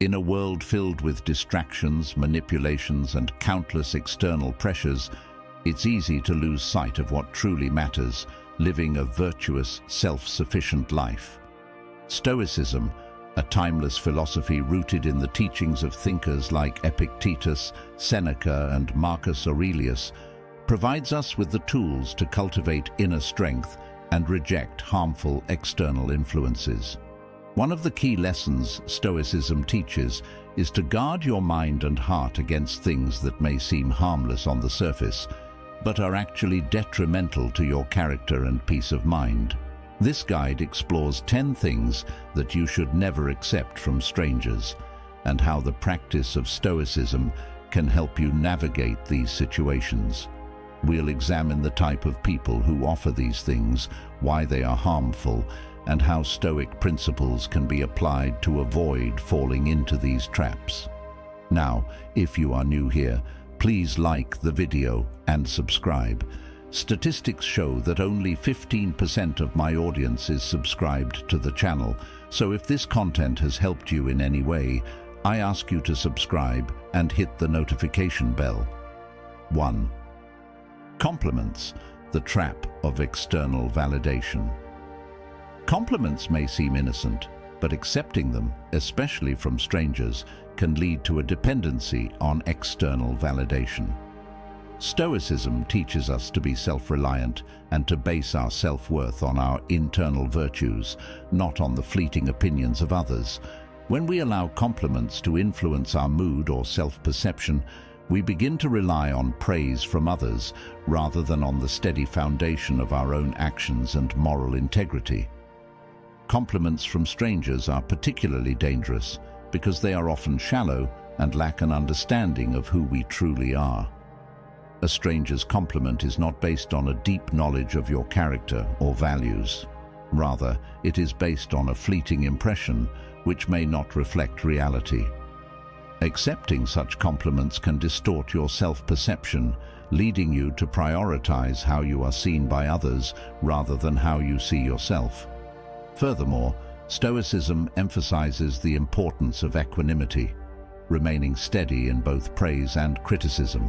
In a world filled with distractions, manipulations, and countless external pressures, it's easy to lose sight of what truly matters, living a virtuous, self-sufficient life. Stoicism, a timeless philosophy rooted in the teachings of thinkers like Epictetus, Seneca, and Marcus Aurelius, provides us with the tools to cultivate inner strength and reject harmful external influences. One of the key lessons Stoicism teaches is to guard your mind and heart against things that may seem harmless on the surface, but are actually detrimental to your character and peace of mind. This guide explores 10 things that you should never accept from strangers, and how the practice of Stoicism can help you navigate these situations. We'll examine the type of people who offer these things, why they are harmful, and how Stoic principles can be applied to avoid falling into these traps. Now, if you are new here, please like the video and subscribe. Statistics show that only 15% of my audience is subscribed to the channel, so if this content has helped you in any way, I ask you to subscribe and hit the notification bell. 1. Compliments, the trap of external validation. Compliments may seem innocent, but accepting them, especially from strangers, can lead to a dependency on external validation. Stoicism teaches us to be self-reliant and to base our self-worth on our internal virtues, not on the fleeting opinions of others. When we allow compliments to influence our mood or self-perception, we begin to rely on praise from others rather than on the steady foundation of our own actions and moral integrity. Compliments from strangers are particularly dangerous because they are often shallow and lack an understanding of who we truly are. A stranger's compliment is not based on a deep knowledge of your character or values. Rather, it is based on a fleeting impression which may not reflect reality. Accepting such compliments can distort your self-perception, leading you to prioritize how you are seen by others rather than how you see yourself. Furthermore, Stoicism emphasizes the importance of equanimity, remaining steady in both praise and criticism.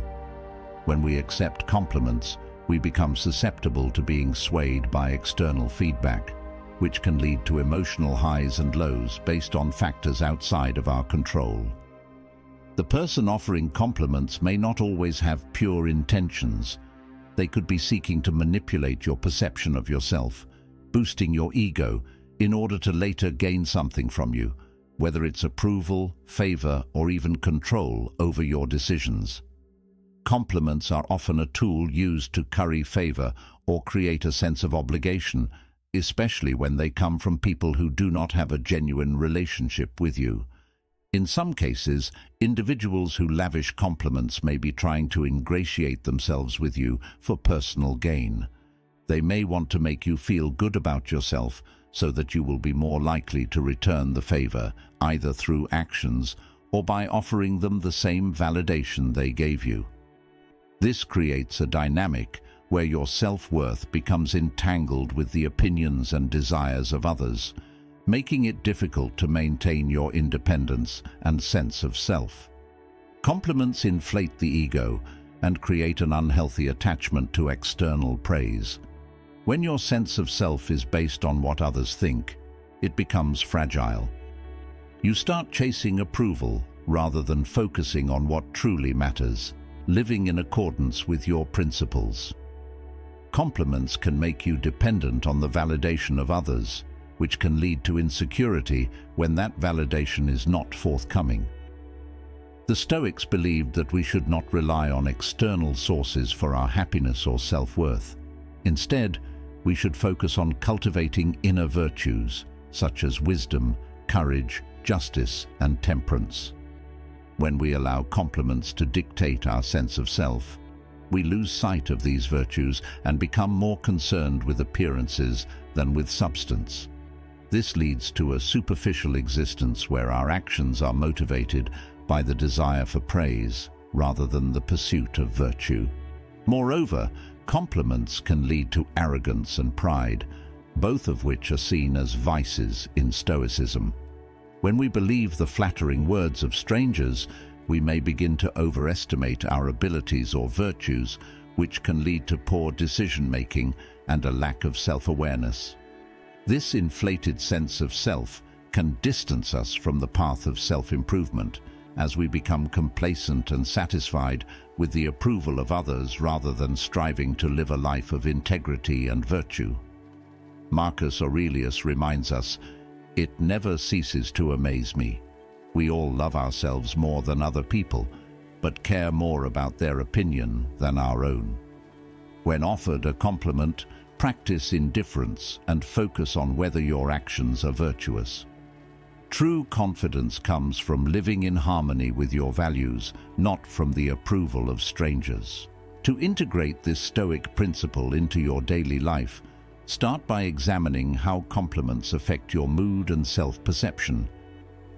When we accept compliments, we become susceptible to being swayed by external feedback, which can lead to emotional highs and lows based on factors outside of our control. The person offering compliments may not always have pure intentions. They could be seeking to manipulate your perception of yourself, boosting your ego in order to later gain something from you, whether it's approval, favor, or even control over your decisions. Compliments are often a tool used to curry favor or create a sense of obligation, especially when they come from people who do not have a genuine relationship with you. In some cases, individuals who lavish compliments may be trying to ingratiate themselves with you for personal gain. They may want to make you feel good about yourself so that you will be more likely to return the favor, either through actions or by offering them the same validation they gave you. This creates a dynamic where your self-worth becomes entangled with the opinions and desires of others, making it difficult to maintain your independence and sense of self. Compliments inflate the ego and create an unhealthy attachment to external praise. When your sense of self is based on what others think, it becomes fragile. You start chasing approval rather than focusing on what truly matters, living in accordance with your principles. Compliments can make you dependent on the validation of others, which can lead to insecurity when that validation is not forthcoming. The Stoics believed that we should not rely on external sources for our happiness or self-worth. Instead, we should focus on cultivating inner virtues, such as wisdom, courage, justice, and temperance. When we allow compliments to dictate our sense of self, we lose sight of these virtues and become more concerned with appearances than with substance. This leads to a superficial existence where our actions are motivated by the desire for praise rather than the pursuit of virtue. Moreover, compliments can lead to arrogance and pride, both of which are seen as vices in Stoicism. When we believe the flattering words of strangers, we may begin to overestimate our abilities or virtues, which can lead to poor decision-making and a lack of self-awareness. This inflated sense of self can distance us from the path of self-improvement, as we become complacent and satisfied with the approval of others rather than striving to live a life of integrity and virtue. Marcus Aurelius reminds us, "It never ceases to amaze me. We all love ourselves more than other people, but care more about their opinion than our own." When offered a compliment, practice indifference and focus on whether your actions are virtuous. True confidence comes from living in harmony with your values, not from the approval of strangers. To integrate this Stoic principle into your daily life, start by examining how compliments affect your mood and self-perception.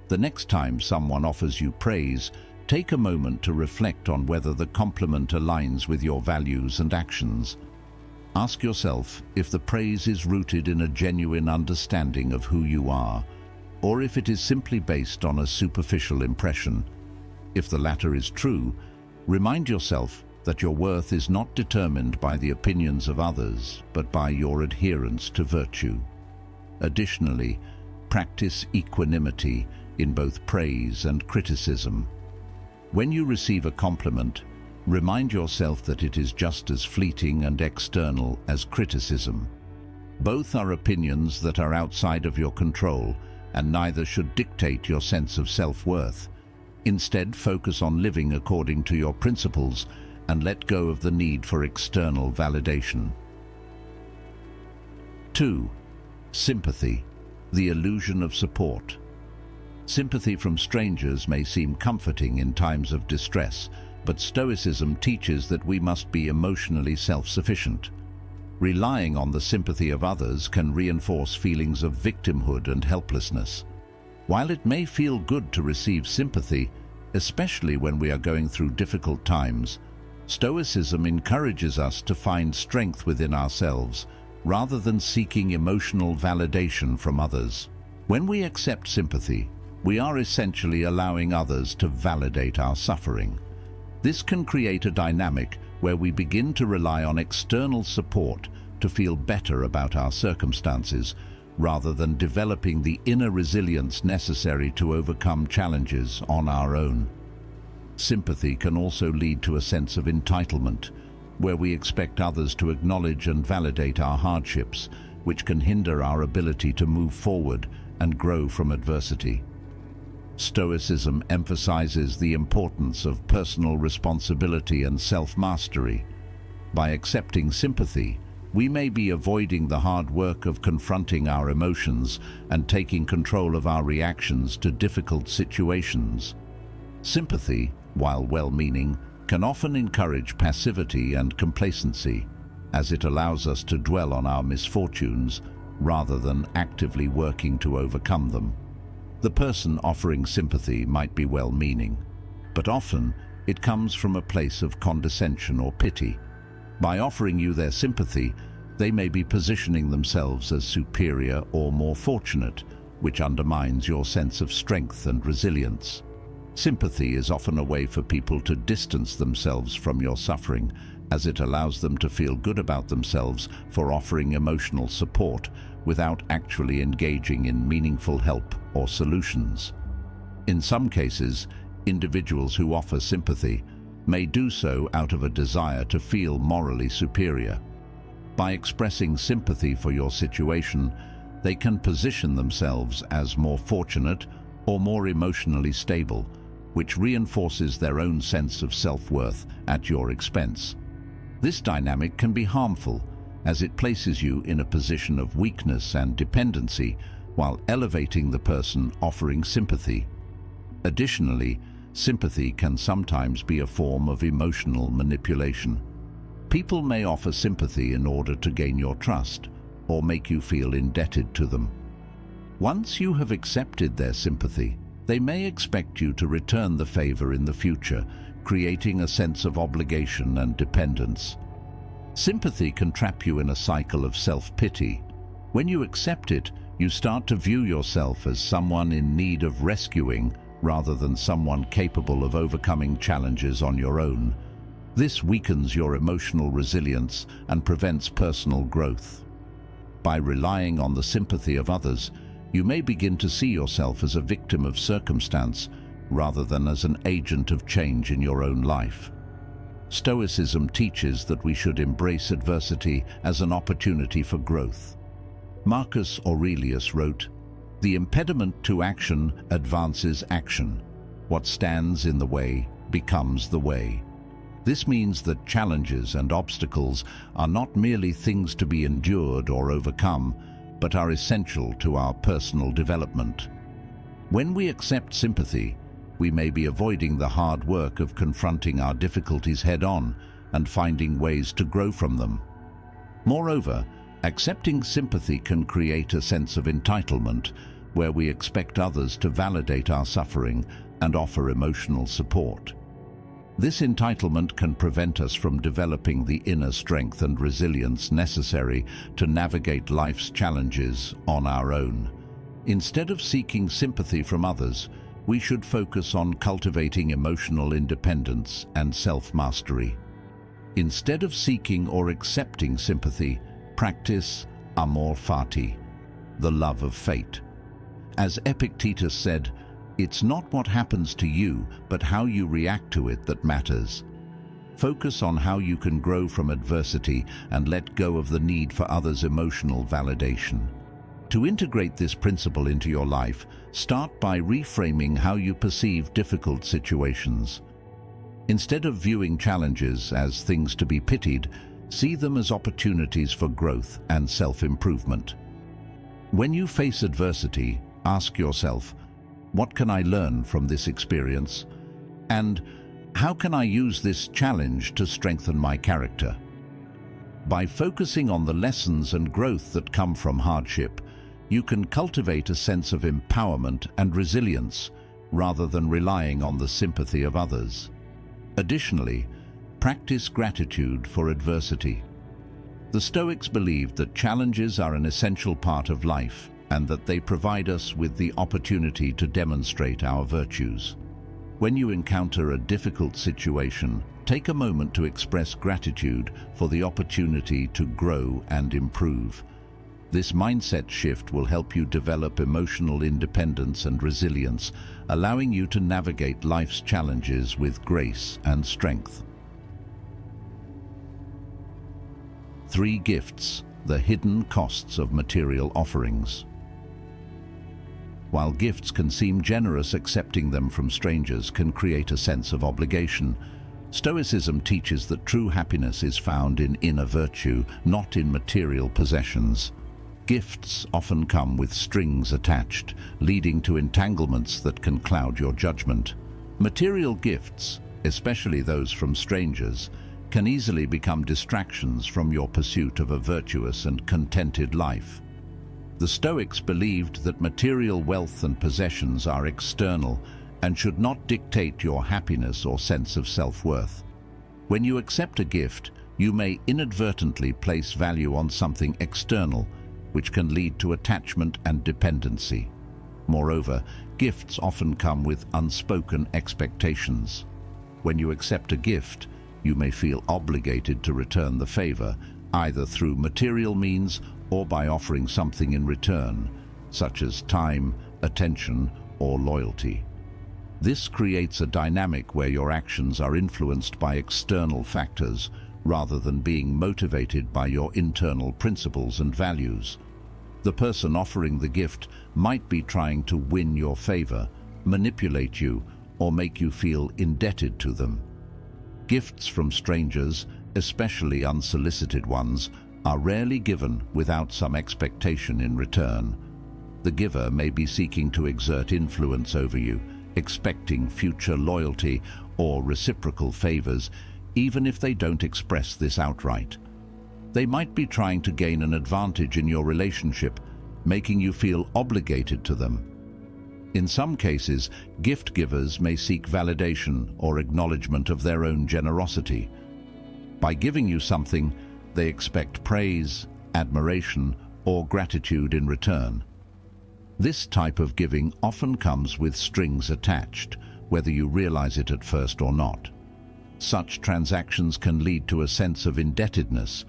The next time someone offers you praise, take a moment to reflect on whether the compliment aligns with your values and actions. Ask yourself if the praise is rooted in a genuine understanding of who you are, or if it is simply based on a superficial impression. If the latter is true, remind yourself that your worth is not determined by the opinions of others, but by your adherence to virtue. Additionally, practice equanimity in both praise and criticism. When you receive a compliment, remind yourself that it is just as fleeting and external as criticism. Both are opinions that are outside of your control, and neither should dictate your sense of self-worth. Instead, focus on living according to your principles and let go of the need for external validation. 2. Sympathy, the illusion of support. Sympathy from strangers may seem comforting in times of distress, but Stoicism teaches that we must be emotionally self-sufficient. Relying on the sympathy of others can reinforce feelings of victimhood and helplessness. While it may feel good to receive sympathy, especially when we are going through difficult times, Stoicism encourages us to find strength within ourselves rather than seeking emotional validation from others. When we accept sympathy, we are essentially allowing others to validate our suffering. This can create a dynamic where we begin to rely on external support to feel better about our circumstances, rather than developing the inner resilience necessary to overcome challenges on our own. Sympathy can also lead to a sense of entitlement, where we expect others to acknowledge and validate our hardships, which can hinder our ability to move forward and grow from adversity. Stoicism emphasizes the importance of personal responsibility and self-mastery. By accepting sympathy, we may be avoiding the hard work of confronting our emotions and taking control of our reactions to difficult situations. Sympathy, while well-meaning, can often encourage passivity and complacency, as it allows us to dwell on our misfortunes rather than actively working to overcome them. The person offering sympathy might be well-meaning, but often it comes from a place of condescension or pity. By offering you their sympathy, they may be positioning themselves as superior or more fortunate, which undermines your sense of strength and resilience. Sympathy is often a way for people to distance themselves from your suffering, as it allows them to feel good about themselves for offering emotional support without actually engaging in meaningful help or solutions. In some cases, individuals who offer sympathy may do so out of a desire to feel morally superior. By expressing sympathy for your situation, they can position themselves as more fortunate or more emotionally stable, which reinforces their own sense of self-worth at your expense. This dynamic can be harmful, as it places you in a position of weakness and dependency while elevating the person offering sympathy. Additionally, sympathy can sometimes be a form of emotional manipulation. People may offer sympathy in order to gain your trust or make you feel indebted to them. Once you have accepted their sympathy, they may expect you to return the favor in the future, creating a sense of obligation and dependence. Sympathy can trap you in a cycle of self-pity. When you accept it, You start to view yourself as someone in need of rescuing rather than someone capable of overcoming challenges on your own. This weakens your emotional resilience and prevents personal growth. By relying on the sympathy of others, you may begin to see yourself as a victim of circumstance rather than as an agent of change in your own life. Stoicism teaches that we should embrace adversity as an opportunity for growth. Marcus Aurelius wrote, "The impediment to action advances action. What stands in the way becomes the way." This means that challenges and obstacles are not merely things to be endured or overcome, but are essential to our personal development. When we accept sympathy, we may be avoiding the hard work of confronting our difficulties head-on and finding ways to grow from them. Moreover, accepting sympathy can create a sense of entitlement, where we expect others to validate our suffering and offer emotional support. This entitlement can prevent us from developing the inner strength and resilience necessary to navigate life's challenges on our own. Instead of seeking sympathy from others, we should focus on cultivating emotional independence and self-mastery. Instead of seeking or accepting sympathy, practice amor fati, the love of fate. As Epictetus said, "It's not what happens to you, but how you react to it that matters." Focus on how you can grow from adversity and let go of the need for others' emotional validation. To integrate this principle into your life, start by reframing how you perceive difficult situations. Instead of viewing challenges as things to be pitied, see them as opportunities for growth and self-improvement. When you face adversity, ask yourself, "What can I learn from this experience?" And, "How can I use this challenge to strengthen my character?" By focusing on the lessons and growth that come from hardship, you can cultivate a sense of empowerment and resilience rather than relying on the sympathy of others. Additionally, practice gratitude for adversity. The Stoics believed that challenges are an essential part of life and that they provide us with the opportunity to demonstrate our virtues. When you encounter a difficult situation, take a moment to express gratitude for the opportunity to grow and improve. This mindset shift will help you develop emotional independence and resilience, allowing you to navigate life's challenges with grace and strength. 3 Gifts: The Hidden Costs of Material Offerings. While gifts can seem generous, accepting them from strangers can create a sense of obligation. Stoicism teaches that true happiness is found in inner virtue, not in material possessions. Gifts often come with strings attached, leading to entanglements that can cloud your judgment. Material gifts, especially those from strangers, can easily become distractions from your pursuit of a virtuous and contented life. The Stoics believed that material wealth and possessions are external and should not dictate your happiness or sense of self-worth. When you accept a gift, you may inadvertently place value on something external, which can lead to attachment and dependency. Moreover, gifts often come with unspoken expectations. When you accept a gift, you may feel obligated to return the favor, either through material means or by offering something in return, such as time, attention, or loyalty. This creates a dynamic where your actions are influenced by external factors, rather than being motivated by your internal principles and values. The person offering the gift might be trying to win your favor, manipulate you, or make you feel indebted to them. Gifts from strangers, especially unsolicited ones, are rarely given without some expectation in return. The giver may be seeking to exert influence over you, expecting future loyalty or reciprocal favors, even if they don't express this outright. They might be trying to gain an advantage in your relationship, making you feel obligated to them. In some cases, gift givers may seek validation or acknowledgement of their own generosity. By giving you something, they expect praise, admiration, or gratitude in return. This type of giving often comes with strings attached, whether you realize it at first or not. Such transactions can lead to a sense of indebtedness,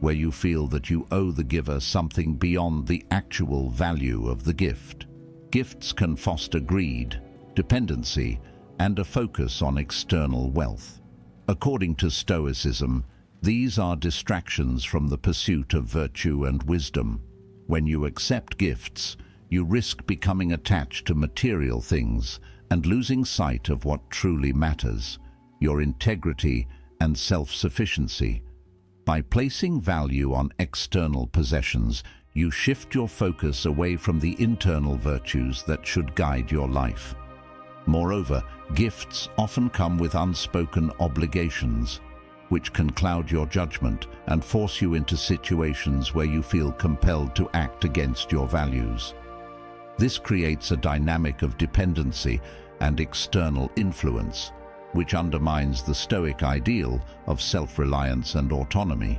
where you feel that you owe the giver something beyond the actual value of the gift. Gifts can foster greed, dependency, and a focus on external wealth. According to Stoicism, these are distractions from the pursuit of virtue and wisdom. When you accept gifts, you risk becoming attached to material things and losing sight of what truly matters, your integrity and self-sufficiency. By placing value on external possessions, you shift your focus away from the internal virtues that should guide your life. Moreover, gifts often come with unspoken obligations, which can cloud your judgment and force you into situations where you feel compelled to act against your values. This creates a dynamic of dependency and external influence, which undermines the Stoic ideal of self-reliance and autonomy.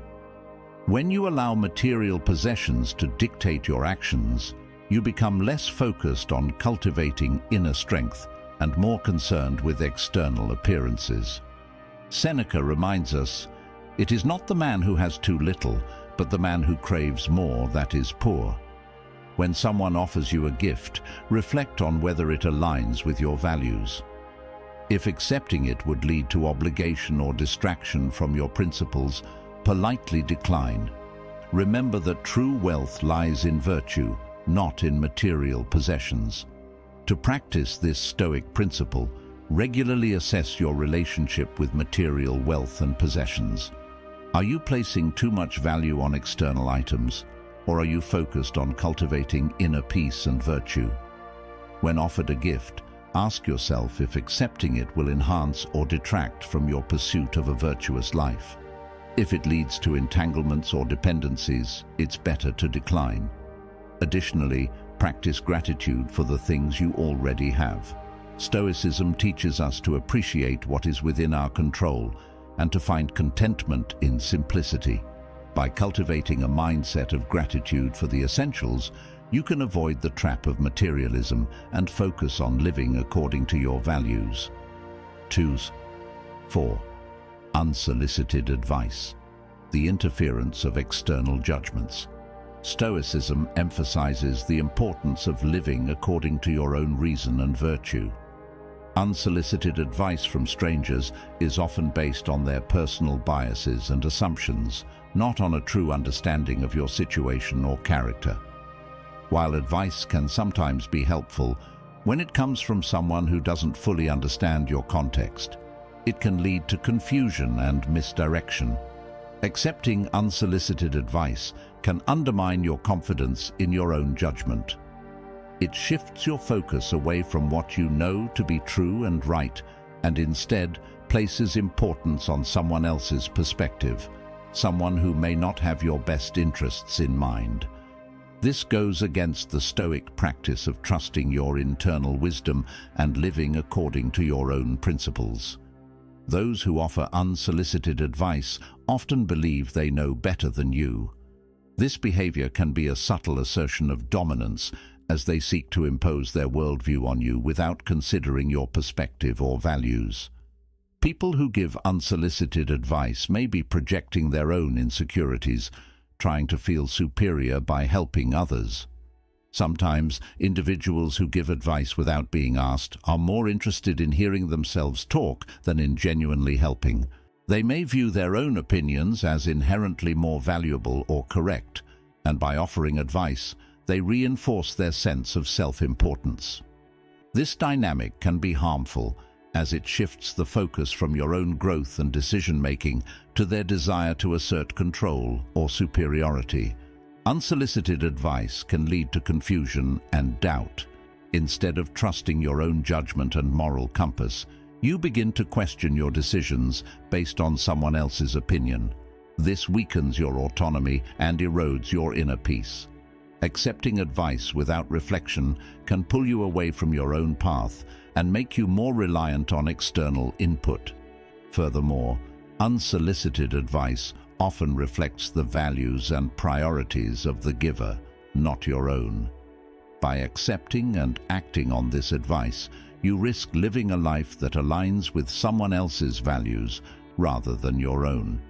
When you allow material possessions to dictate your actions, you become less focused on cultivating inner strength and more concerned with external appearances. Seneca reminds us, "It is not the man who has too little, but the man who craves more that is poor." When someone offers you a gift, reflect on whether it aligns with your values. If accepting it would lead to obligation or distraction from your principles, politely decline. Remember that true wealth lies in virtue, not in material possessions. To practice this Stoic principle, regularly assess your relationship with material wealth and possessions. Are you placing too much value on external items, or are you focused on cultivating inner peace and virtue? When offered a gift, ask yourself if accepting it will enhance or detract from your pursuit of a virtuous life. If it leads to entanglements or dependencies, it's better to decline. Additionally, practice gratitude for the things you already have. Stoicism teaches us to appreciate what is within our control and to find contentment in simplicity. By cultivating a mindset of gratitude for the essentials, you can avoid the trap of materialism and focus on living according to your values. 4. Unsolicited advice. The interference of external judgments. Stoicism emphasizes the importance of living according to your own reason and virtue. Unsolicited advice from strangers is often based on their personal biases and assumptions, not on a true understanding of your situation or character. While advice can sometimes be helpful, when it comes from someone who doesn't fully understand your context, it can lead to confusion and misdirection. Accepting unsolicited advice can undermine your confidence in your own judgment. It shifts your focus away from what you know to be true and right, and instead places importance on someone else's perspective, someone who may not have your best interests in mind. This goes against the Stoic practice of trusting your internal wisdom and living according to your own principles. Those who offer unsolicited advice often believe they know better than you. This behavior can be a subtle assertion of dominance, as they seek to impose their worldview on you without considering your perspective or values. People who give unsolicited advice may be projecting their own insecurities, trying to feel superior by helping others. Sometimes, individuals who give advice without being asked are more interested in hearing themselves talk than in genuinely helping. They may view their own opinions as inherently more valuable or correct, and by offering advice, they reinforce their sense of self-importance. This dynamic can be harmful, as it shifts the focus from your own growth and decision-making to their desire to assert control or superiority. Unsolicited advice can lead to confusion and doubt. Instead of trusting your own judgment and moral compass, you begin to question your decisions based on someone else's opinion. This weakens your autonomy and erodes your inner peace. Accepting advice without reflection can pull you away from your own path and make you more reliant on external input. Furthermore, unsolicited advice often reflects the values and priorities of the giver, not your own. By accepting and acting on this advice, you risk living a life that aligns with someone else's values rather than your own.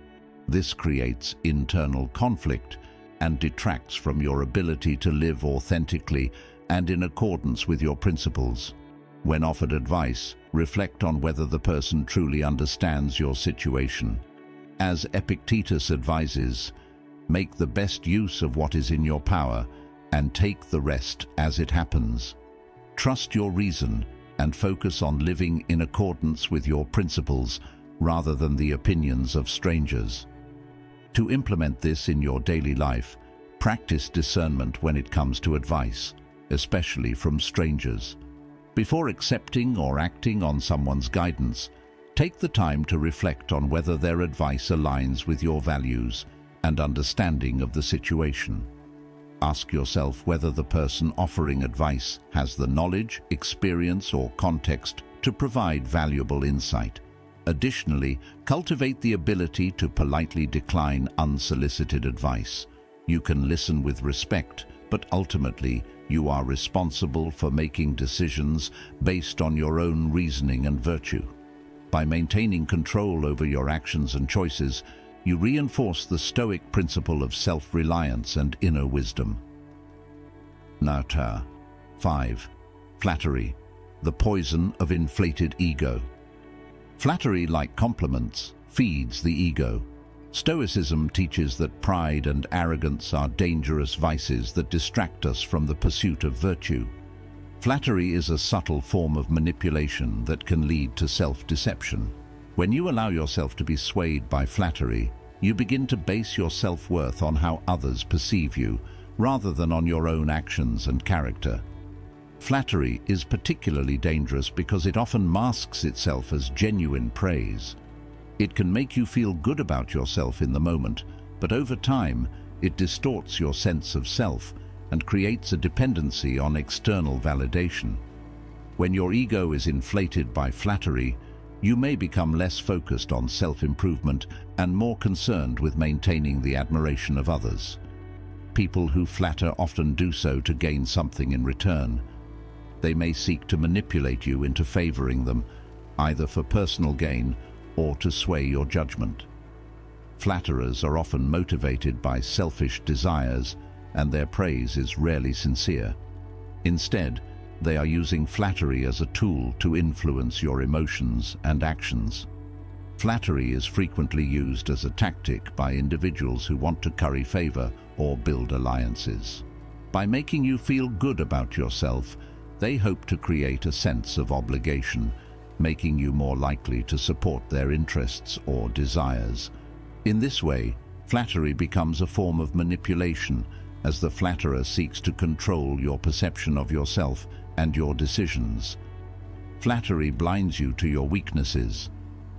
This creates internal conflict and detracts from your ability to live authentically and in accordance with your principles. When offered advice, reflect on whether the person truly understands your situation. As Epictetus advises, make the best use of what is in your power and take the rest as it happens. Trust your reason and focus on living in accordance with your principles rather than the opinions of strangers. To implement this in your daily life, practice discernment when it comes to advice, especially from strangers. Before accepting or acting on someone's guidance, take the time to reflect on whether their advice aligns with your values and understanding of the situation. Ask yourself whether the person offering advice has the knowledge, experience, or context to provide valuable insight. Additionally, cultivate the ability to politely decline unsolicited advice. You can listen with respect, but ultimately, you are responsible for making decisions based on your own reasoning and virtue. By maintaining control over your actions and choices, you reinforce the Stoic principle of self-reliance and inner wisdom. Nota 5. Flattery, the poison of inflated ego. Flattery, like compliments, feeds the ego. Stoicism teaches that pride and arrogance are dangerous vices that distract us from the pursuit of virtue. Flattery is a subtle form of manipulation that can lead to self-deception. When you allow yourself to be swayed by flattery, you begin to base your self-worth on how others perceive you, rather than on your own actions and character. Flattery is particularly dangerous because it often masks itself as genuine praise. It can make you feel good about yourself in the moment, but over time, it distorts your sense of self and creates a dependency on external validation. When your ego is inflated by flattery, you may become less focused on self-improvement and more concerned with maintaining the admiration of others. People who flatter often do so to gain something in return. They may seek to manipulate you into favoring them, either for personal gain or to sway your judgment. Flatterers are often motivated by selfish desires, and their praise is rarely sincere. Instead, they are using flattery as a tool to influence your emotions and actions. Flattery is frequently used as a tactic by individuals who want to curry favor or build alliances. By making you feel good about yourself, they hope to create a sense of obligation, making you more likely to support their interests or desires. In this way, flattery becomes a form of manipulation, as the flatterer seeks to control your perception of yourself and your decisions. Flattery blinds you to your weaknesses.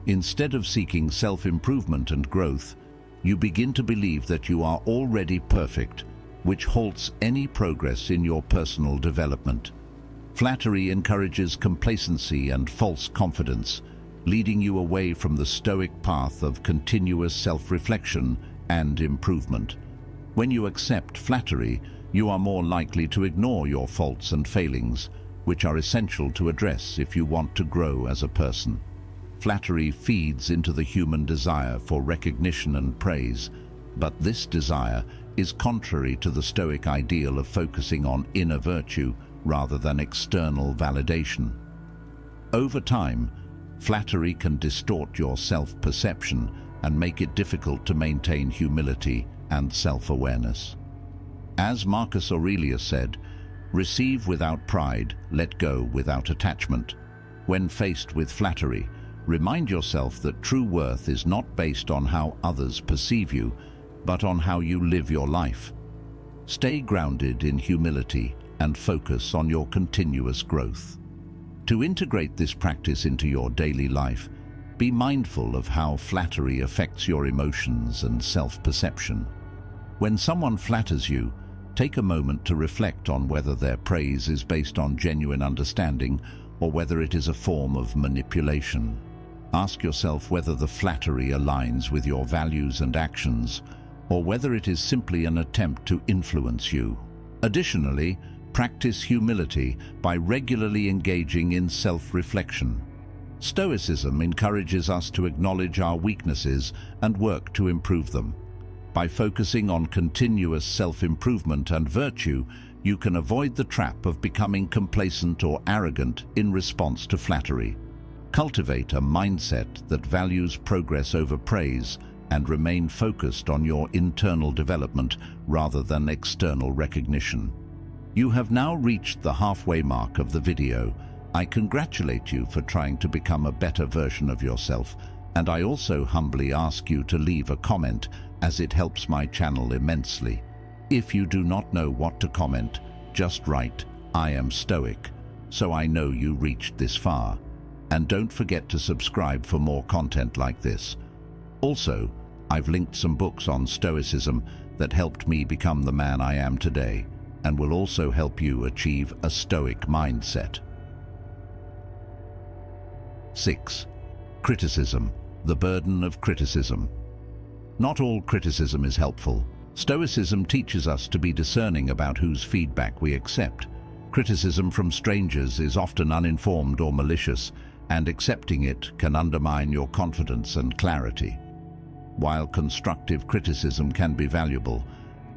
Instead of seeking self-improvement and growth, you begin to believe that you are already perfect, which halts any progress in your personal development. Flattery encourages complacency and false confidence, leading you away from the Stoic path of continuous self-reflection and improvement. When you accept flattery, you are more likely to ignore your faults and failings, which are essential to address if you want to grow as a person. Flattery feeds into the human desire for recognition and praise, but this desire is contrary to the Stoic ideal of focusing on inner virtue rather than external validation. Over time, flattery can distort your self-perception and make it difficult to maintain humility and self-awareness. As Marcus Aurelius said, "Receive without pride, let go without attachment." When faced with flattery, remind yourself that true worth is not based on how others perceive you, but on how you live your life. Stay grounded in humility and focus on your continuous growth. To integrate this practice into your daily life, be mindful of how flattery affects your emotions and self-perception. When someone flatters you, take a moment to reflect on whether their praise is based on genuine understanding or whether it is a form of manipulation. Ask yourself whether the flattery aligns with your values and actions, or whether it is simply an attempt to influence you. Additionally, Practice humility by regularly engaging in self-reflection. Stoicism encourages us to acknowledge our weaknesses and work to improve them. By focusing on continuous self-improvement and virtue, you can avoid the trap of becoming complacent or arrogant in response to flattery. Cultivate a mindset that values progress over praise and remain focused on your internal development rather than external recognition. You have now reached the halfway mark of the video. I congratulate you for trying to become a better version of yourself, and I also humbly ask you to leave a comment, as it helps my channel immensely. If you do not know what to comment, just write, "I am Stoic," so I know you reached this far. And don't forget to subscribe for more content like this. Also, I've linked some books on Stoicism that helped me become the man I am today, and will also help you achieve a Stoic mindset. 6. Criticism, the burden of criticism. Not all criticism is helpful. Stoicism teaches us to be discerning about whose feedback we accept. Criticism from strangers is often uninformed or malicious, and accepting it can undermine your confidence and clarity. While constructive criticism can be valuable,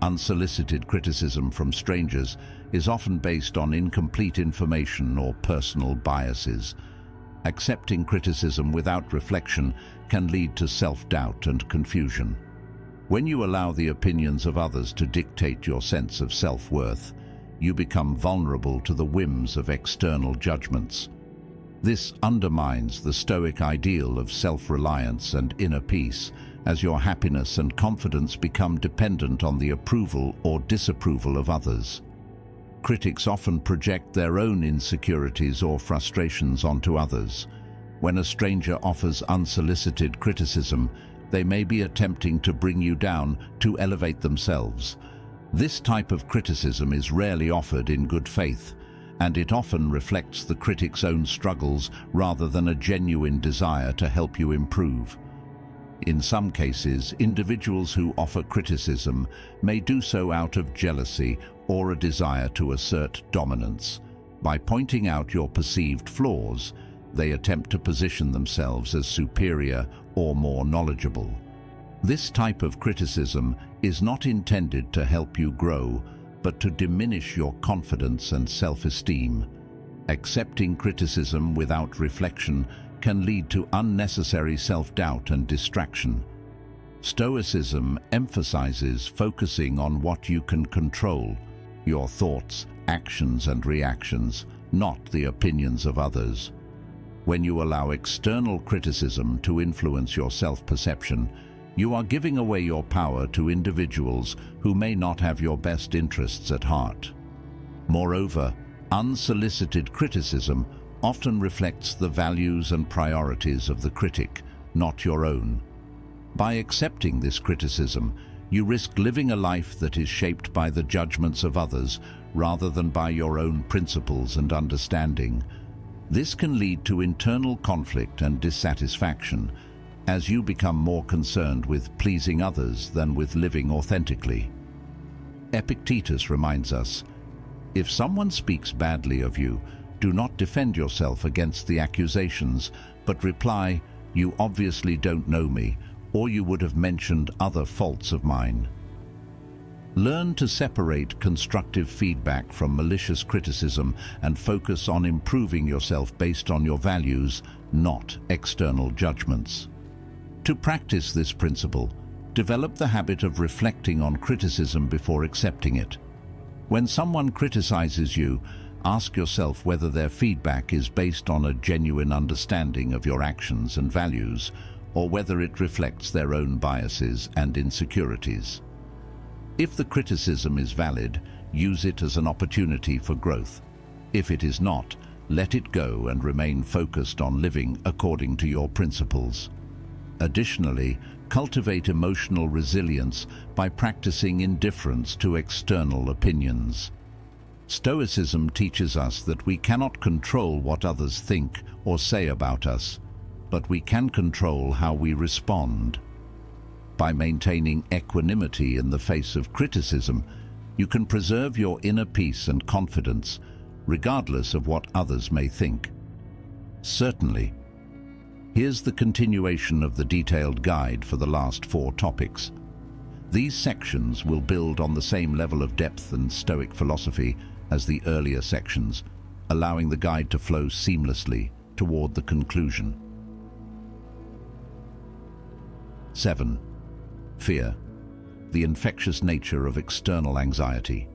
unsolicited criticism from strangers is often based on incomplete information or personal biases. Accepting criticism without reflection can lead to self-doubt and confusion. When you allow the opinions of others to dictate your sense of self-worth, you become vulnerable to the whims of external judgments. This undermines the Stoic ideal of self-reliance and inner peace, as your happiness and confidence become dependent on the approval or disapproval of others. Critics often project their own insecurities or frustrations onto others. When a stranger offers unsolicited criticism, they may be attempting to bring you down to elevate themselves. This type of criticism is rarely offered in good faith, and it often reflects the critic's own struggles rather than a genuine desire to help you improve. In some cases, individuals who offer criticism may do so out of jealousy or a desire to assert dominance. By pointing out your perceived flaws, they attempt to position themselves as superior or more knowledgeable. This type of criticism is not intended to help you grow, but to diminish your confidence and self-esteem. Accepting criticism without reflection can lead to unnecessary self-doubt and distraction. Stoicism emphasizes focusing on what you can control, your thoughts, actions and reactions, not the opinions of others. When you allow external criticism to influence your self-perception, you are giving away your power to individuals who may not have your best interests at heart. Moreover, unsolicited criticism often reflects the values and priorities of the critic, not your own. By accepting this criticism, you risk living a life that is shaped by the judgments of others rather than by your own principles and understanding. This can lead to internal conflict and dissatisfaction, as you become more concerned with pleasing others than with living authentically. Epictetus reminds us, "If someone speaks badly of you, do not defend yourself against the accusations, but reply, 'You obviously don't know me, or you would have mentioned other faults of mine.'" Learn to separate constructive feedback from malicious criticism and focus on improving yourself based on your values, not external judgments. To practice this principle, develop the habit of reflecting on criticism before accepting it. When someone criticizes you, ask yourself whether their feedback is based on a genuine understanding of your actions and values, or whether it reflects their own biases and insecurities. If the criticism is valid, use it as an opportunity for growth. If it is not, let it go and remain focused on living according to your principles. Additionally, cultivate emotional resilience by practicing indifference to external opinions. Stoicism teaches us that we cannot control what others think or say about us, but we can control how we respond. By maintaining equanimity in the face of criticism, you can preserve your inner peace and confidence, regardless of what others may think. Certainly. Here's the continuation of the detailed guide for the last 4 topics. These sections will build on the same level of depth and Stoic philosophy as the earlier sections, allowing the guide to flow seamlessly toward the conclusion. 7. Fear. The infectious nature of external anxiety.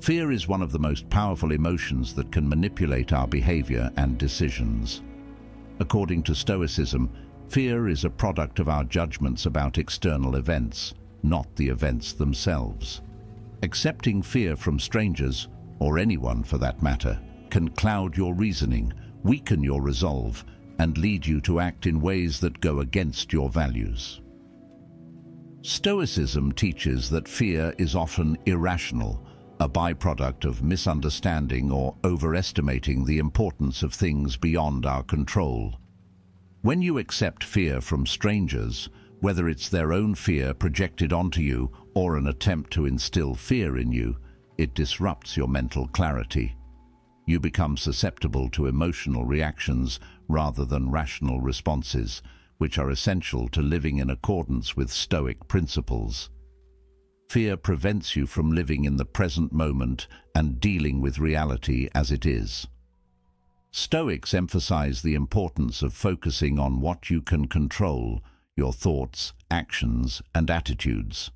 Fear is one of the most powerful emotions that can manipulate our behavior and decisions. According to Stoicism, fear is a product of our judgments about external events, not the events themselves. Accepting fear from strangers, or anyone for that matter, can cloud your reasoning, weaken your resolve, and lead you to act in ways that go against your values. Stoicism teaches that fear is often irrational, a byproduct of misunderstanding or overestimating the importance of things beyond our control. When you accept fear from strangers, whether it's their own fear projected onto you or an attempt to instill fear in you, it disrupts your mental clarity. You become susceptible to emotional reactions rather than rational responses, which are essential to living in accordance with Stoic principles. Fear prevents you from living in the present moment and dealing with reality as it is. Stoics emphasize the importance of focusing on what you can control, your thoughts, actions, and attitudes.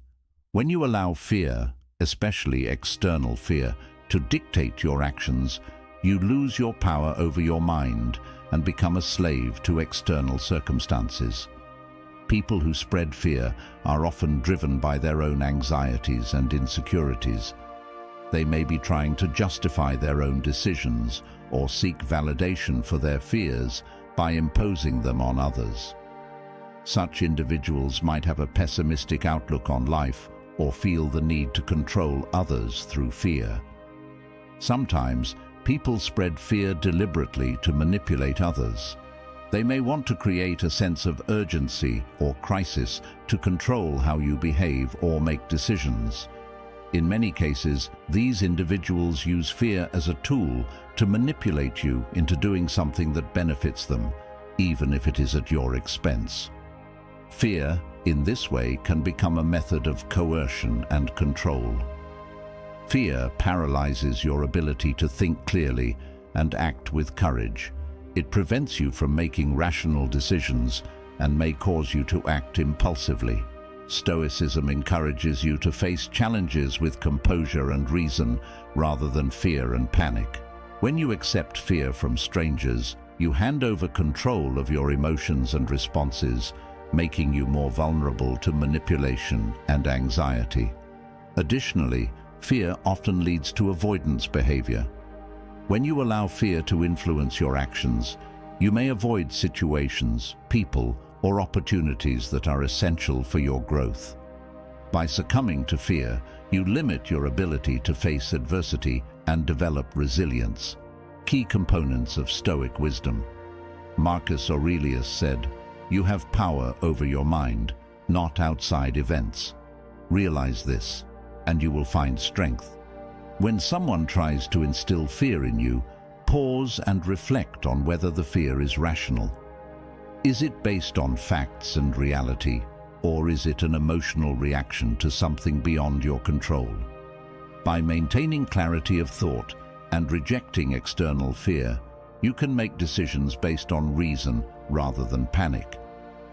When you allow fear, especially external fear, to dictate your actions, you lose your power over your mind and become a slave to external circumstances. People who spread fear are often driven by their own anxieties and insecurities. They may be trying to justify their own decisions or seek validation for their fears by imposing them on others. Such individuals might have a pessimistic outlook on life or feel the need to control others through fear. Sometimes, people spread fear deliberately to manipulate others. They may want to create a sense of urgency or crisis to control how you behave or make decisions. In many cases, these individuals use fear as a tool to manipulate you into doing something that benefits them, even if it is at your expense. Fear, in this way, can become a method of coercion and control. Fear paralyzes your ability to think clearly and act with courage. It prevents you from making rational decisions and may cause you to act impulsively. Stoicism encourages you to face challenges with composure and reason rather than fear and panic. When you accept fear from strangers, you hand over control of your emotions and responses, making you more vulnerable to manipulation and anxiety. Additionally, fear often leads to avoidance behavior. When you allow fear to influence your actions, you may avoid situations, people, or opportunities that are essential for your growth. By succumbing to fear, you limit your ability to face adversity and develop resilience. Key components of Stoic wisdom. Marcus Aurelius said, "You have power over your mind, not outside events. Realize this, and you will find strength." When someone tries to instill fear in you, pause and reflect on whether the fear is rational. Is it based on facts and reality, or is it an emotional reaction to something beyond your control? By maintaining clarity of thought and rejecting external fear, you can make decisions based on reason rather than panic.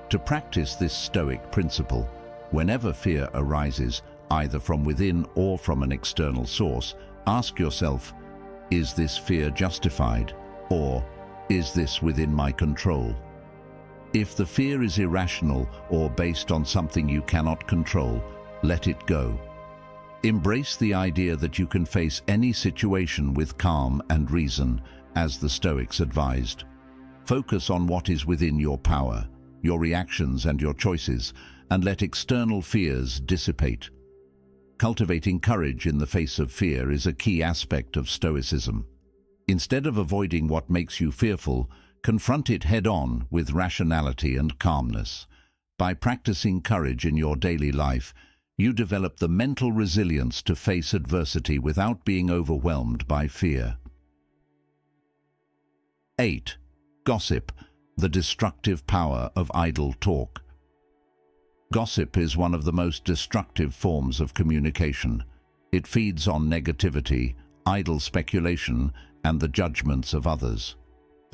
To practice this Stoic principle, whenever fear arises, either from within or from an external source, ask yourself, is this fear justified, or is this within my control? If the fear is irrational or based on something you cannot control, let it go. Embrace the idea that you can face any situation with calm and reason, as the Stoics advised. Focus on what is within your power, your reactions and your choices, and let external fears dissipate. Cultivating courage in the face of fear is a key aspect of Stoicism. Instead of avoiding what makes you fearful, confront it head-on with rationality and calmness. By practicing courage in your daily life, You develop the mental resilience to face adversity without being overwhelmed by fear. 8. Gossip, the destructive power of idle talk. Gossip is one of the most destructive forms of communication. It feeds on negativity, idle speculation, and the judgments of others.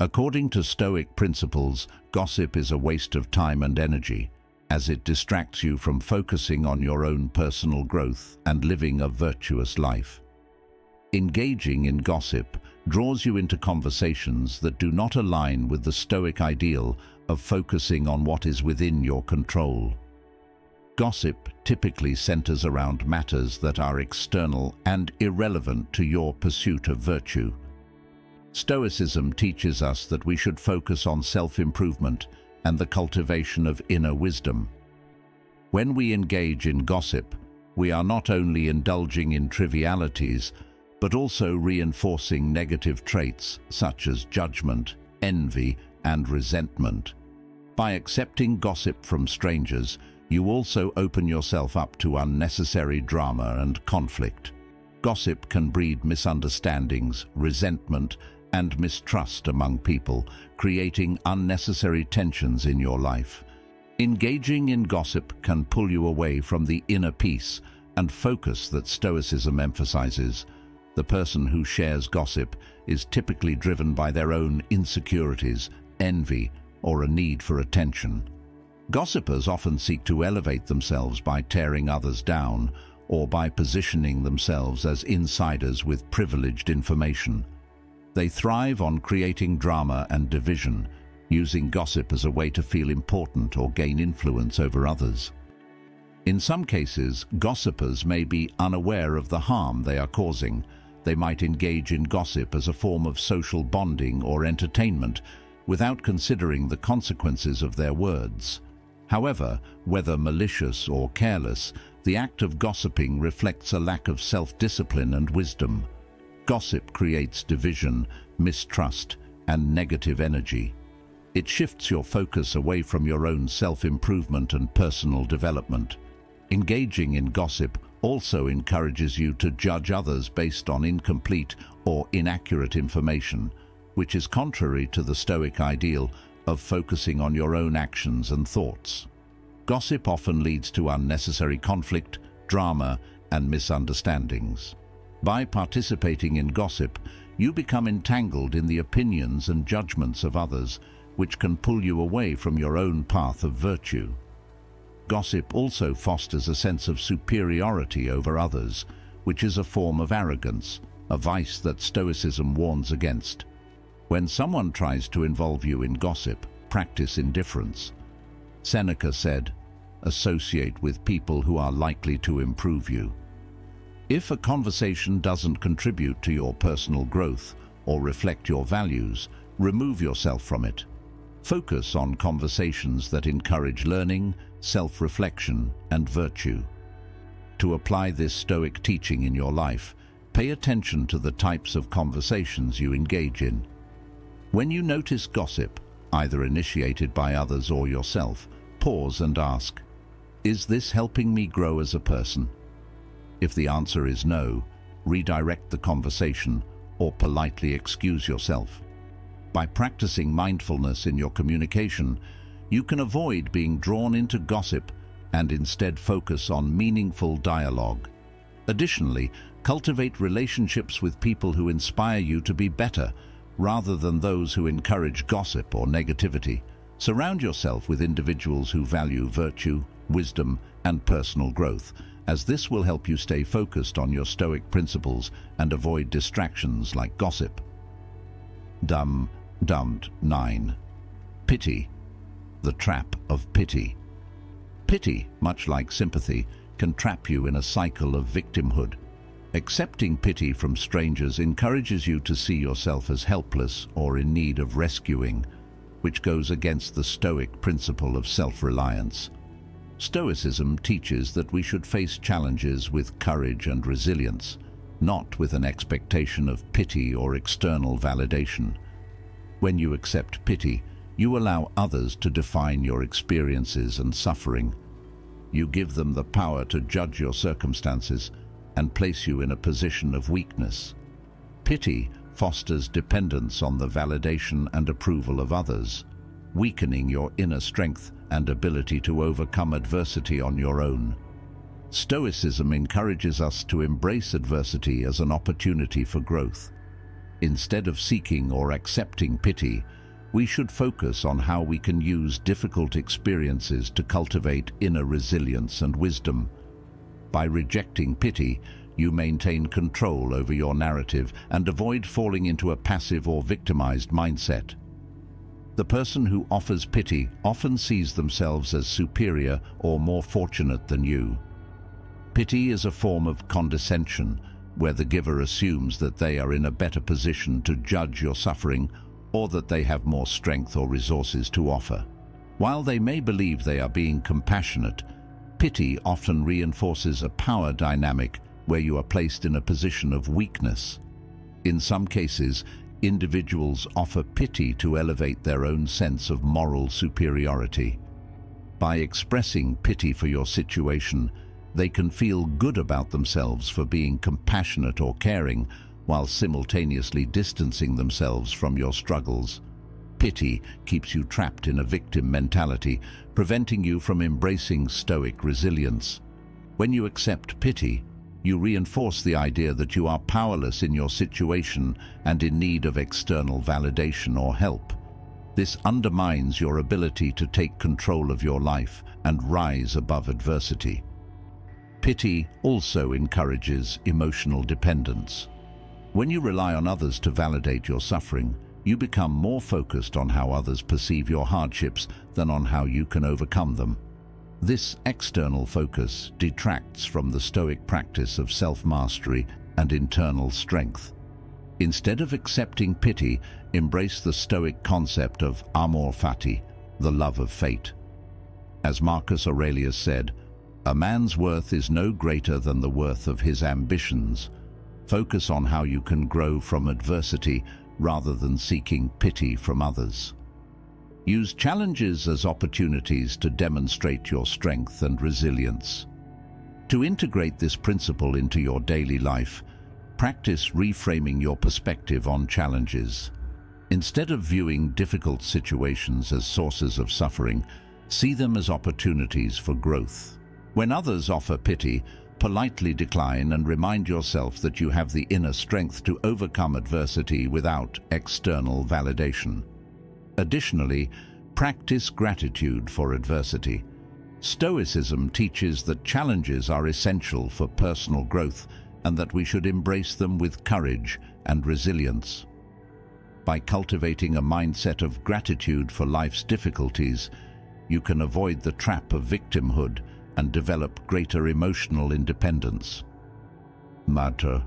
According to Stoic principles, gossip is a waste of time and energy, as it distracts you from focusing on your own personal growth and living a virtuous life. Engaging in gossip draws you into conversations that do not align with the Stoic ideal of focusing on what is within your control. Gossip typically centers around matters that are external and irrelevant to your pursuit of virtue. Stoicism teaches us that we should focus on self-improvement and the cultivation of inner wisdom. When we engage in gossip, we are not only indulging in trivialities, but also reinforcing negative traits such as judgment, envy, and resentment. By accepting gossip from strangers, you also open yourself up to unnecessary drama and conflict. Gossip can breed misunderstandings, resentment, and mistrust among people, creating unnecessary tensions in your life. Engaging in gossip can pull you away from the inner peace and focus that Stoicism emphasizes. The person who shares gossip is typically driven by their own insecurities, envy, or a need for attention. Gossipers often seek to elevate themselves by tearing others down or by positioning themselves as insiders with privileged information. They thrive on creating drama and division, using gossip as a way to feel important or gain influence over others. In some cases, gossipers may be unaware of the harm they are causing. They might engage in gossip as a form of social bonding or entertainment, without considering the consequences of their words. However, whether malicious or careless, the act of gossiping reflects a lack of self-discipline and wisdom. Gossip creates division, mistrust, and negative energy. It shifts your focus away from your own self-improvement and personal development. Engaging in gossip also encourages you to judge others based on incomplete or inaccurate information, which is contrary to the Stoic ideal of focusing on your own actions and thoughts. Gossip often leads to unnecessary conflict, drama, and misunderstandings. By participating in gossip, you become entangled in the opinions and judgments of others, which can pull you away from your own path of virtue. Gossip also fosters a sense of superiority over others, which is a form of arrogance, a vice that Stoicism warns against. When someone tries to involve you in gossip, practice indifference. Seneca said, "Associate with people who are likely to improve you." If a conversation doesn't contribute to your personal growth or reflect your values, remove yourself from it. Focus on conversations that encourage learning, self-reflection, and virtue. To apply this Stoic teaching in your life, pay attention to the types of conversations you engage in. When you notice gossip, either initiated by others or yourself, pause and ask, "Is this helping me grow as a person?" If the answer is no, redirect the conversation or politely excuse yourself. By practicing mindfulness in your communication, you can avoid being drawn into gossip and instead focus on meaningful dialogue. Additionally, cultivate relationships with people who inspire you to be better, rather than those who encourage gossip or negativity. Surround yourself with individuals who value virtue, wisdom, and personal growth, as this will help you stay focused on your Stoic principles and avoid distractions like gossip. 9. Pity, the trap of pity. Pity, much like sympathy, can trap you in a cycle of victimhood. Accepting pity from strangers encourages you to see yourself as helpless or in need of rescuing, which goes against the Stoic principle of self-reliance. Stoicism teaches that we should face challenges with courage and resilience, not with an expectation of pity or external validation. When you accept pity, you allow others to define your experiences and suffering. You give them the power to judge your circumstances and place you in a position of weakness. Pity fosters dependence on the validation and approval of others, weakening your inner strength and ability to overcome adversity on your own. Stoicism encourages us to embrace adversity as an opportunity for growth. Instead of seeking or accepting pity, we should focus on how we can use difficult experiences to cultivate inner resilience and wisdom. By rejecting pity, you maintain control over your narrative and avoid falling into a passive or victimized mindset. The person who offers pity often sees themselves as superior or more fortunate than you. Pity is a form of condescension, where the giver assumes that they are in a better position to judge your suffering or that they have more strength or resources to offer. While they may believe they are being compassionate, pity often reinforces a power dynamic where you are placed in a position of weakness. In some cases, individuals offer pity to elevate their own sense of moral superiority. By expressing pity for your situation, they can feel good about themselves for being compassionate or caring, while simultaneously distancing themselves from your struggles. Pity keeps you trapped in a victim mentality, preventing you from embracing stoic resilience. When you accept pity, you reinforce the idea that you are powerless in your situation and in need of external validation or help. This undermines your ability to take control of your life and rise above adversity. Pity also encourages emotional dependence. When you rely on others to validate your suffering, you become more focused on how others perceive your hardships than on how you can overcome them. This external focus detracts from the Stoic practice of self-mastery and internal strength. Instead of accepting pity, embrace the Stoic concept of amor fati, the love of fate. As Marcus Aurelius said, "A man's worth is no greater than the worth of his ambitions." Focus on how you can grow from adversity rather than seeking pity from others. Use challenges as opportunities to demonstrate your strength and resilience. To integrate this principle into your daily life, practice reframing your perspective on challenges. Instead of viewing difficult situations as sources of suffering, see them as opportunities for growth. When others offer pity, politely decline and remind yourself that you have the inner strength to overcome adversity without external validation. Additionally, practice gratitude for adversity. Stoicism teaches that challenges are essential for personal growth and that we should embrace them with courage and resilience. By cultivating a mindset of gratitude for life's difficulties, you can avoid the trap of victimhood and develop greater emotional independence. Matter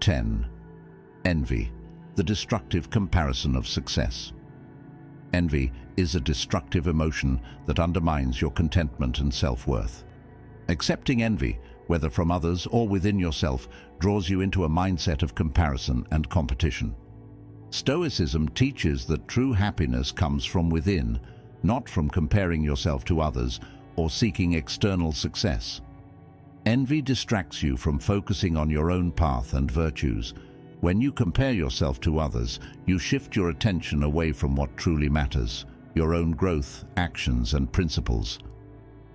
10. Envy, the destructive comparison of success. Envy is a destructive emotion that undermines your contentment and self-worth. Accepting envy, whether from others or within yourself, draws you into a mindset of comparison and competition. Stoicism teaches that true happiness comes from within, not from comparing yourself to others or seeking external success. Envy distracts you from focusing on your own path and virtues. When you compare yourself to others, you shift your attention away from what truly matters, your own growth, actions, and principles.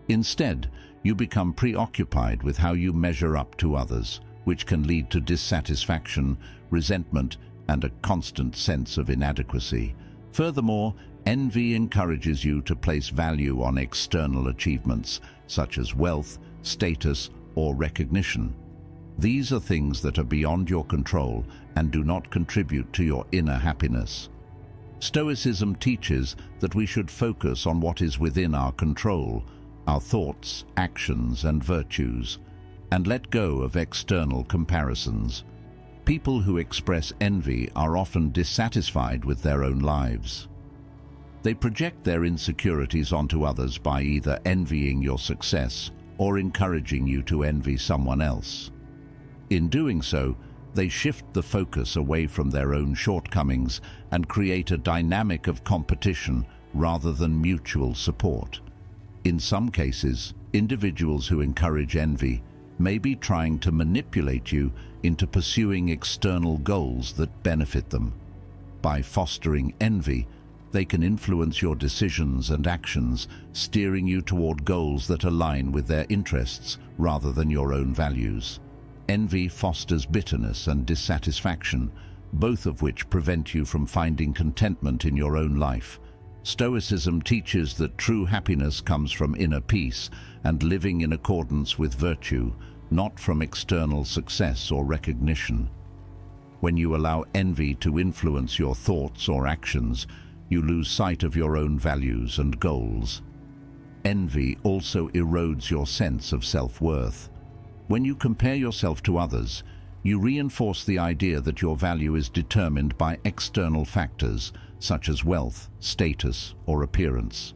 Instead, you become preoccupied with how you measure up to others, which can lead to dissatisfaction, resentment, and a constant sense of inadequacy. Furthermore, envy encourages you to place value on external achievements, such as wealth, status, or recognition. These are things that are beyond your control and do not contribute to your inner happiness. Stoicism teaches that we should focus on what is within our control, our thoughts, actions, and virtues, and let go of external comparisons. People who express envy are often dissatisfied with their own lives. They project their insecurities onto others by either envying your success or encouraging you to envy someone else. In doing so, they shift the focus away from their own shortcomings and create a dynamic of competition rather than mutual support. In some cases, individuals who encourage envy may be trying to manipulate you into pursuing external goals that benefit them. By fostering envy, they can influence your decisions and actions, steering you toward goals that align with their interests rather than your own values. Envy fosters bitterness and dissatisfaction, both of which prevent you from finding contentment in your own life. Stoicism teaches that true happiness comes from inner peace and living in accordance with virtue, not from external success or recognition. When you allow envy to influence your thoughts or actions, you lose sight of your own values and goals. Envy also erodes your sense of self-worth. When you compare yourself to others, you reinforce the idea that your value is determined by external factors, such as wealth, status, or appearance.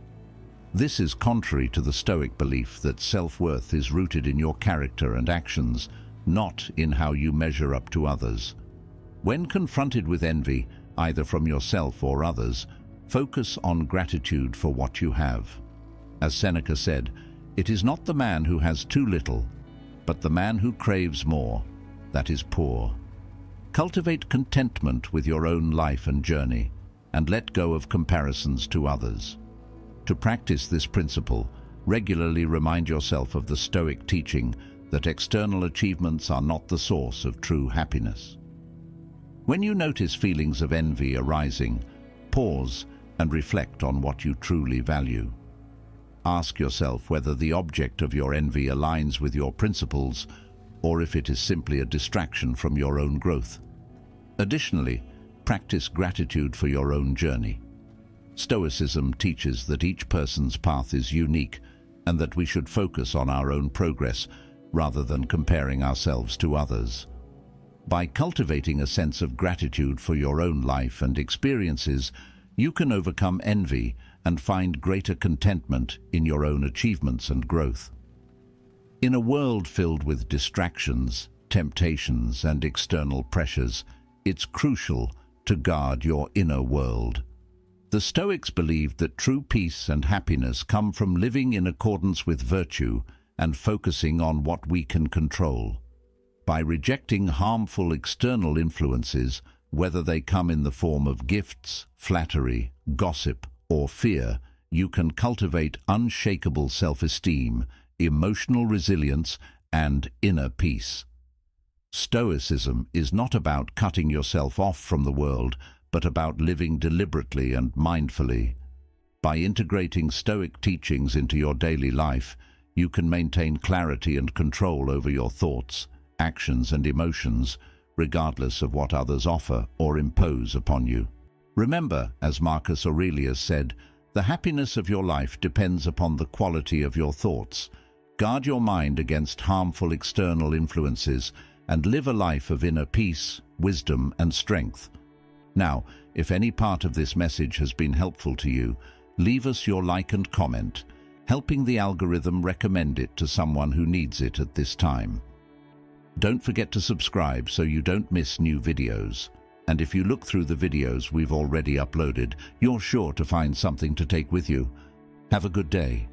This is contrary to the Stoic belief that self-worth is rooted in your character and actions, not in how you measure up to others. When confronted with envy, either from yourself or others, focus on gratitude for what you have. As Seneca said, "It is not the man who has too little, but the man who craves more, that is poor." Cultivate contentment with your own life and journey, and let go of comparisons to others. To practice this principle, regularly remind yourself of the Stoic teaching that external achievements are not the source of true happiness. When you notice feelings of envy arising, pause and reflect on what you truly value. Ask yourself whether the object of your envy aligns with your principles, or if it is simply a distraction from your own growth. Additionally, practice gratitude for your own journey. Stoicism teaches that each person's path is unique and that we should focus on our own progress rather than comparing ourselves to others. By cultivating a sense of gratitude for your own life and experiences, you can overcome envy and find greater contentment in your own achievements and growth. In a world filled with distractions, temptations, and external pressures, it's crucial to guard your inner world. The Stoics believed that true peace and happiness come from living in accordance with virtue and focusing on what we can control. By rejecting harmful external influences, whether they come in the form of gifts, flattery, gossip, or fear, you can cultivate unshakable self-esteem, emotional resilience, and inner peace. Stoicism is not about cutting yourself off from the world, but about living deliberately and mindfully. By integrating Stoic teachings into your daily life, you can maintain clarity and control over your thoughts, actions and emotions, regardless of what others offer or impose upon you. Remember, as Marcus Aurelius said, "The happiness of your life depends upon the quality of your thoughts." Guard your mind against harmful external influences and live a life of inner peace, wisdom, and strength. Now, if any part of this message has been helpful to you, leave us your like and comment, helping the algorithm recommend it to someone who needs it at this time. Don't forget to subscribe so you don't miss new videos. And if you look through the videos we've already uploaded, you're sure to find something to take with you. Have a good day.